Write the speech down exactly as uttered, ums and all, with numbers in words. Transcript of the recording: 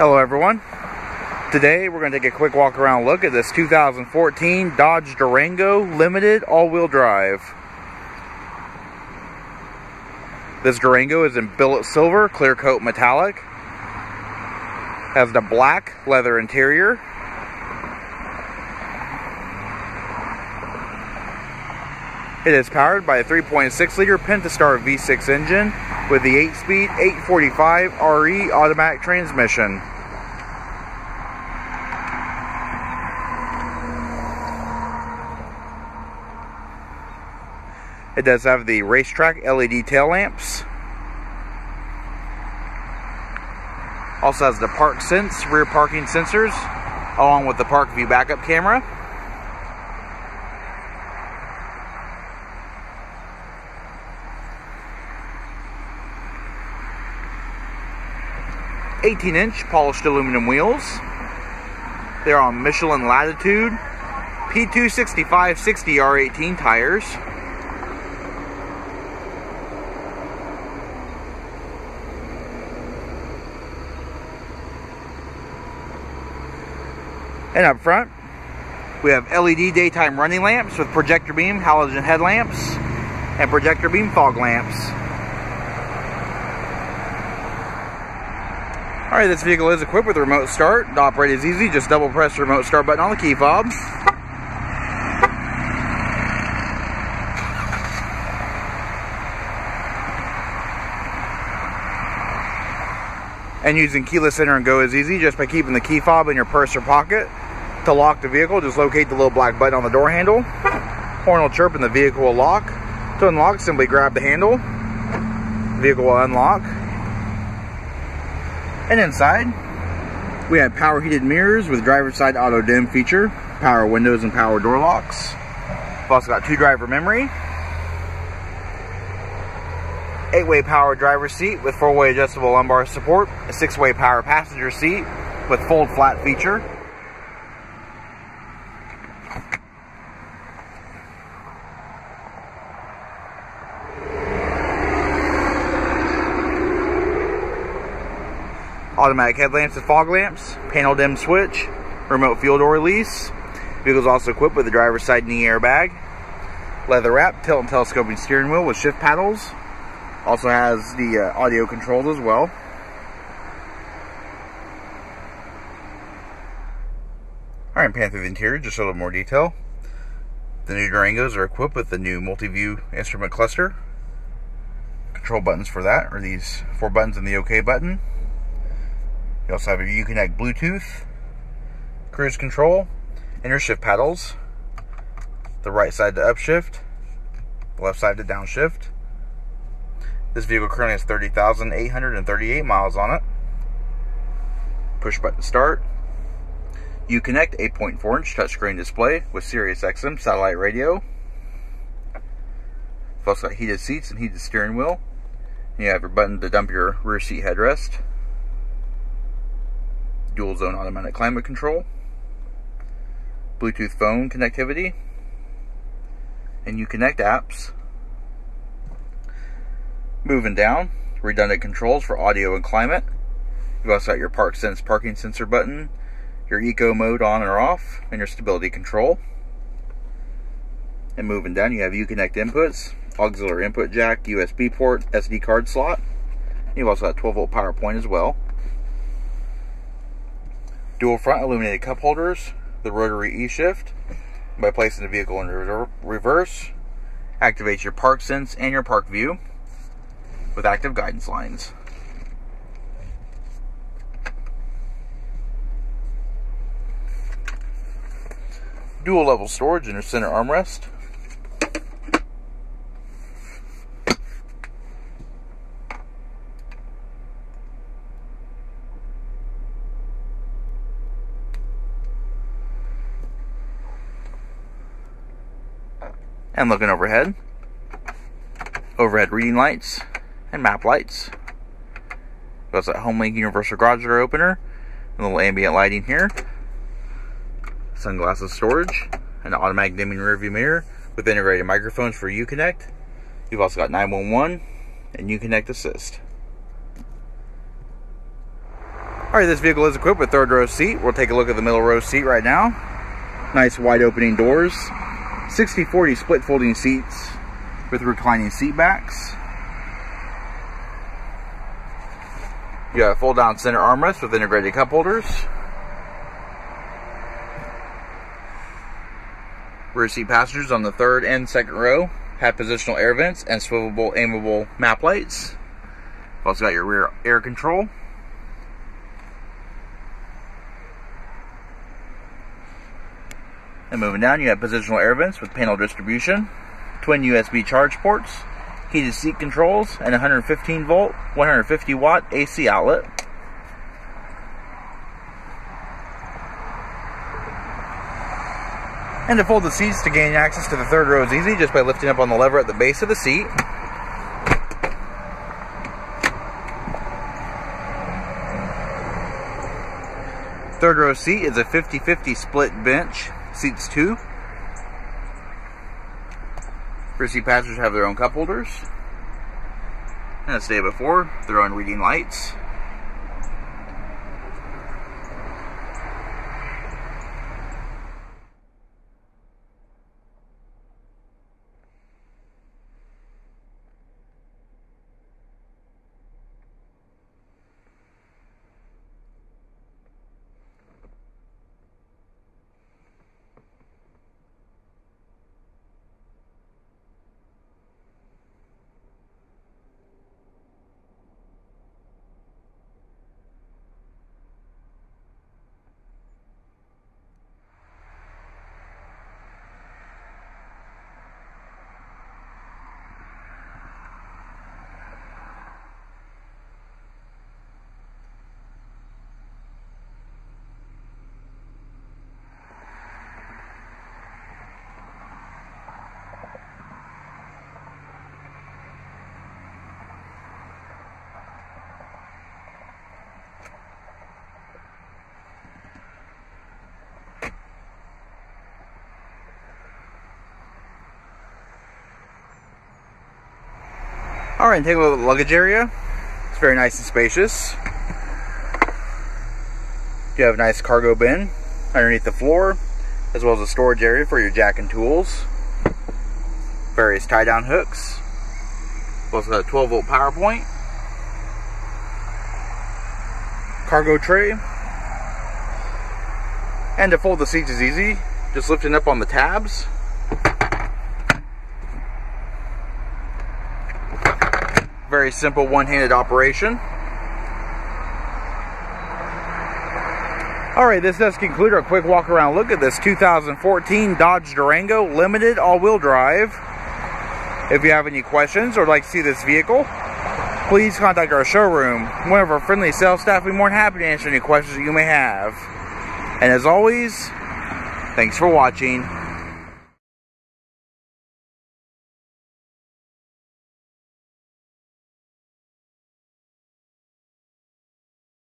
Hello everyone. Today we're going to take a quick walk around look at this two thousand fourteen Dodge Durango Limited all-wheel drive. This Durango is in billet silver, clear coat metallic. Has the black leather interior. It is powered by a three point six liter Pentastar V six engine with the eight speed eight forty-five R E automatic transmission. It does have the racetrack L E D tail lamps. Also has the ParkSense rear parking sensors along with the ParkView backup camera. eighteen inch polished aluminum wheels. They're on Michelin Latitude P two sixty-five sixty R eighteen tires. And up front, we have L E D daytime running lamps with projector beam halogen headlamps and projector beam fog lamps. Alright, this vehicle is equipped with a remote start. To operate is easy, just double press the remote start button on the key fob. And using keyless enter and go is easy, just by keeping the key fob in your purse or pocket. To lock the vehicle, just locate the little black button on the door handle. Horn will chirp and the vehicle will lock. To unlock, simply grab the handle. The vehicle will unlock. And inside, we have power heated mirrors with driver's side auto dim feature, power windows and power door locks. We've also got two driver memory, eight way power driver's seat with four way adjustable lumbar support, a six way power passenger seat with fold flat feature. Automatic headlamps and fog lamps, panel dim switch, remote fuel door release. Vehicle's also equipped with a driver's side knee airbag, leather wrap, tilt and telescoping steering wheel with shift paddles. Also has the uh, audio controls as well. All right, pan through the interior, just a little more detail. The new Durangos are equipped with the new multi-view instrument cluster. Control buttons for that are these four buttons and the OK button. You also have your Uconnect Bluetooth, cruise control, and your shift paddles. The right side to upshift, the left side to downshift. This vehicle currently has thirty thousand eight hundred thirty-eight miles on it. Push button start. Uconnect eight point four inch touchscreen display with Sirius X M satellite radio. You've also got heated seats and heated steering wheel. And you have your button to dump your rear seat headrest. Dual zone automatic climate control, Bluetooth phone connectivity, and Uconnect apps. Moving down, redundant controls for audio and climate. You've also got your ParkSense parking sensor button, your eco mode on or off, and your stability control. And moving down, you have Uconnect inputs, auxiliary input jack, U S B port, S D card slot. You've also got twelve volt power point as well. Dual front illuminated cup holders, the rotary e-shift. By placing the vehicle in reverse, activates your ParkSense and your ParkView with active guidance lines. Dual level storage in your center armrest. And looking overhead, overhead reading lights and map lights. That's that HomeLink universal garage door opener, a little ambient lighting here, sunglasses storage, an automatic dimming rearview mirror with integrated microphones for Uconnect. You've also got nine one one and Uconnect Assist. All right, Alright, this vehicle is equipped with third row seat. We'll take a look at the middle row seat right now. Nice wide opening doors. sixty forty split folding seats with reclining seat backs. You got a fold down center armrest with integrated cup holders. Rear seat passengers on the third and second row have positional air vents and swivelable, aimable map lights. You've also got your rear air control. And moving down, you have positional air vents with panel distribution, twin U S B charge ports, heated seat controls, and one hundred fifteen volt, one hundred fifty watt A C outlet. And to fold the seats to gain access to the third row is easy just by lifting up on the lever at the base of the seat. Third row seat is a fifty fifty split bench, seats two. Rear seat passengers have their own cup holders. And as stated before, their own reading lights. Alright, take a look at the luggage area. It's very nice and spacious. You have a nice cargo bin underneath the floor, as well as a storage area for your jack and tools, various tie down hooks. Also got a twelve volt power point, cargo tray, and to fold the seats is easy, just lifting up on the tabs. Very simple one-handed operation. Alright, this does conclude our quick walk around look at this two thousand fourteen Dodge Durango Limited all-wheel drive. If you have any questions or would like to see this vehicle, please contact our showroom. One of our friendly sales staff will be more than happy to answer any questions that you may have. And as always, thanks for watching.